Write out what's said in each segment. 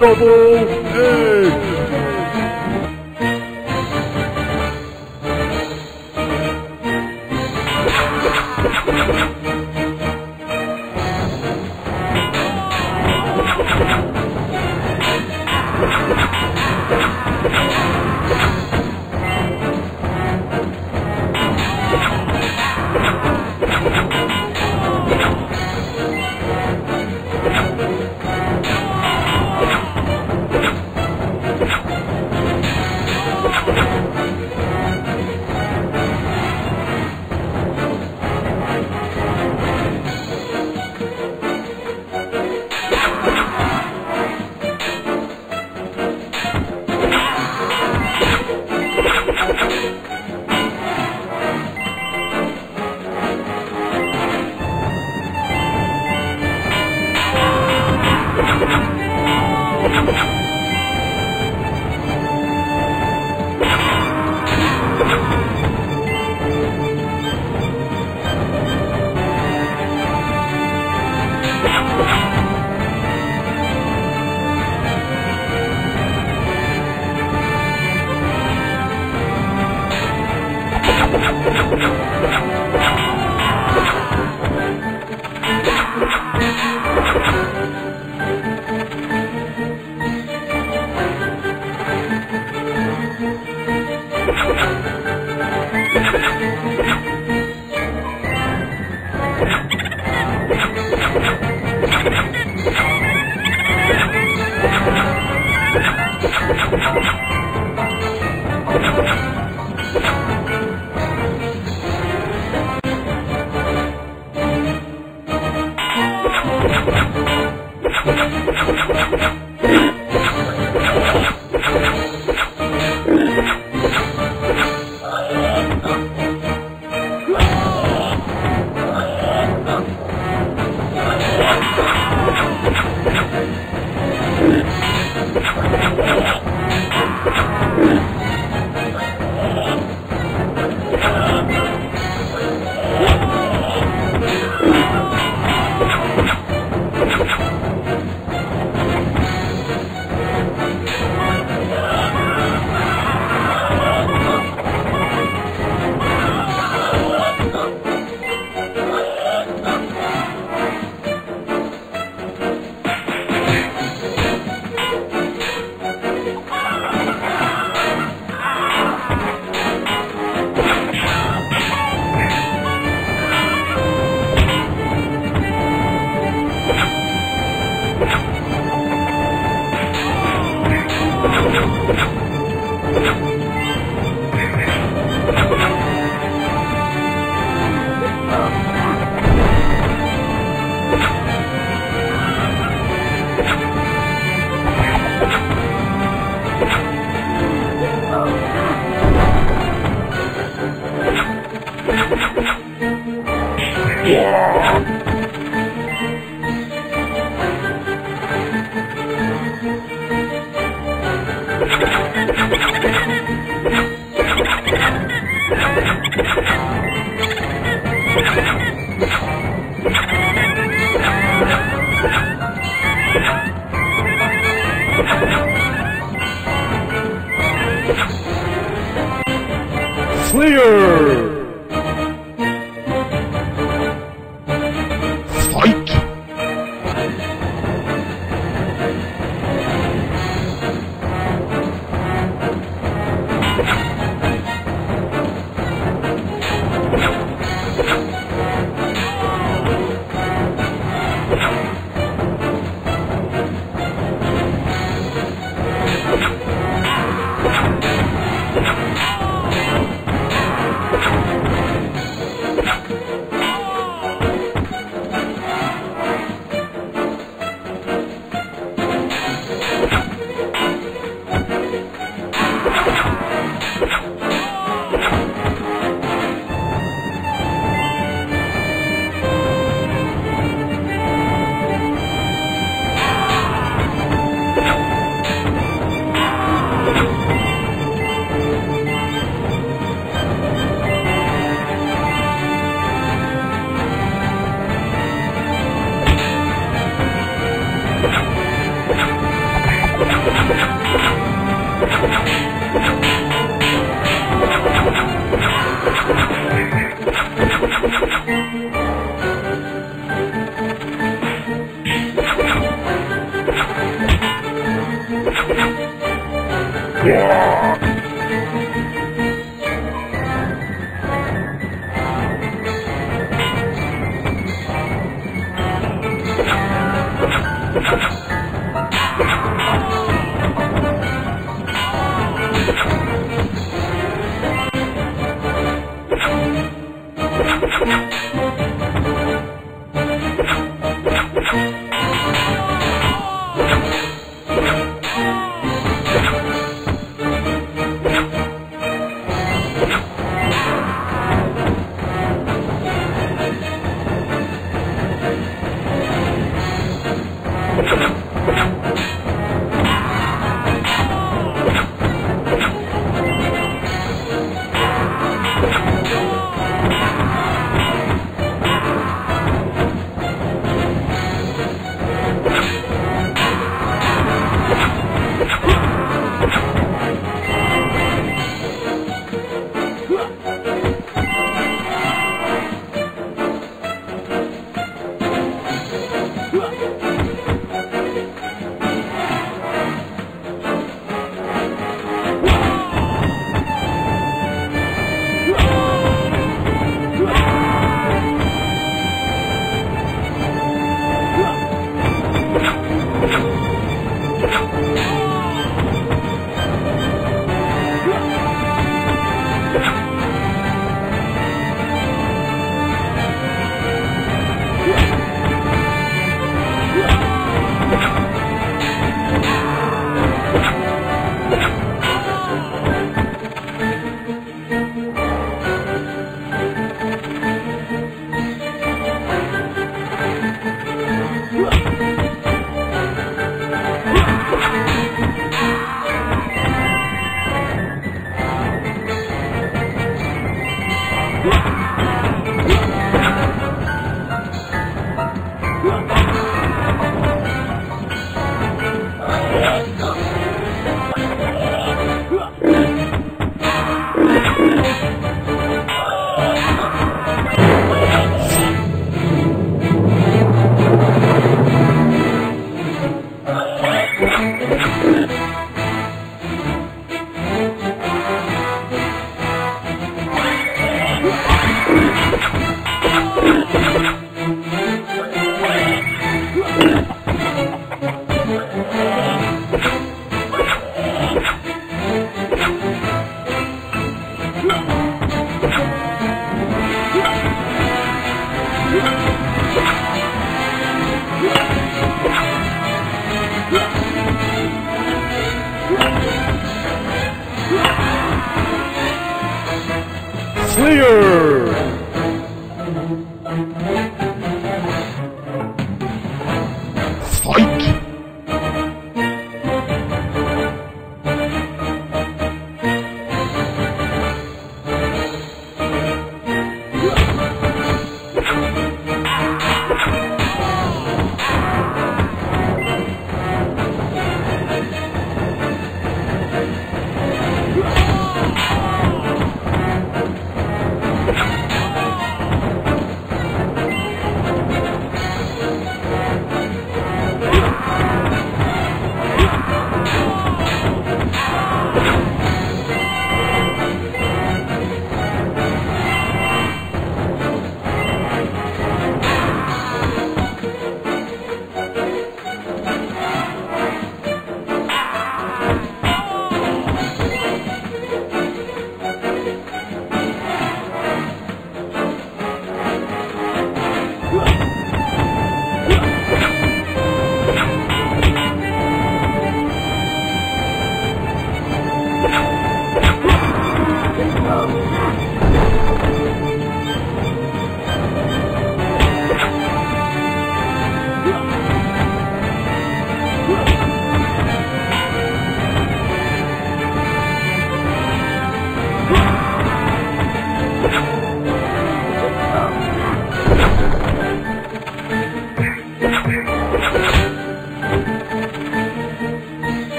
Double A.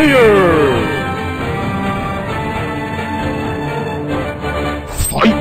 Clear! Fight!